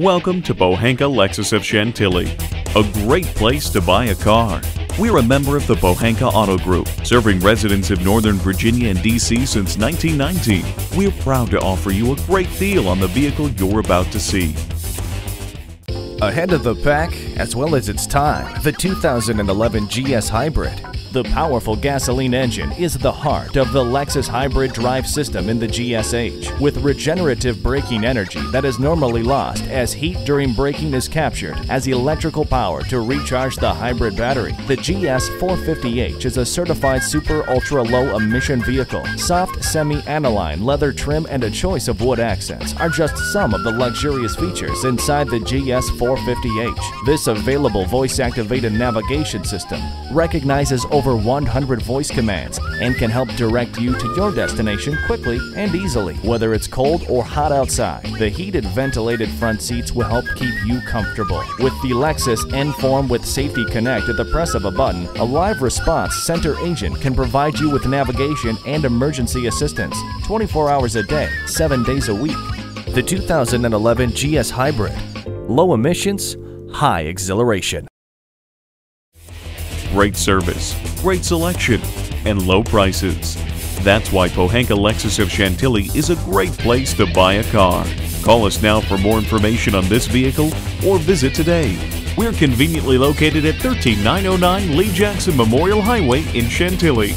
Welcome to Pohanka Lexus of Chantilly, a great place to buy a car. We're a member of the Pohanka Auto Group, serving residents of Northern Virginia and D.C. since 1919. We're proud to offer you a great deal on the vehicle you're about to see. Ahead of the pack, as well as its time, the 2011 GS Hybrid. The powerful gasoline engine is the heart of the Lexus Hybrid Drive system in the GSH, with regenerative braking energy that is normally lost as heat during braking is captured as electrical power to recharge the hybrid battery. The GS 450h is a certified Super Ultra Low Emission Vehicle. Soft semi-aniline leather trim and a choice of wood accents are just some of the luxurious features inside the GS 450h. This available Voice Activated Navigation System recognizes over 100 voice commands and can help direct you to your destination quickly and easily. Whether it's cold or hot outside, the heated ventilated front seats will help keep you comfortable. With the Lexus Enform with Safety Connect at the press of a button, a live response center agent can provide you with navigation and emergency assistance 24 hours a day, 7 days a week. The 2011 GS Hybrid. Low emissions, high exhilaration. Great service, great selection, and low prices. That's why Pohanka Lexus of Chantilly is a great place to buy a car. Call us now for more information on this vehicle or visit today. We're conveniently located at 13909 Lee Jackson Memorial Highway in Chantilly.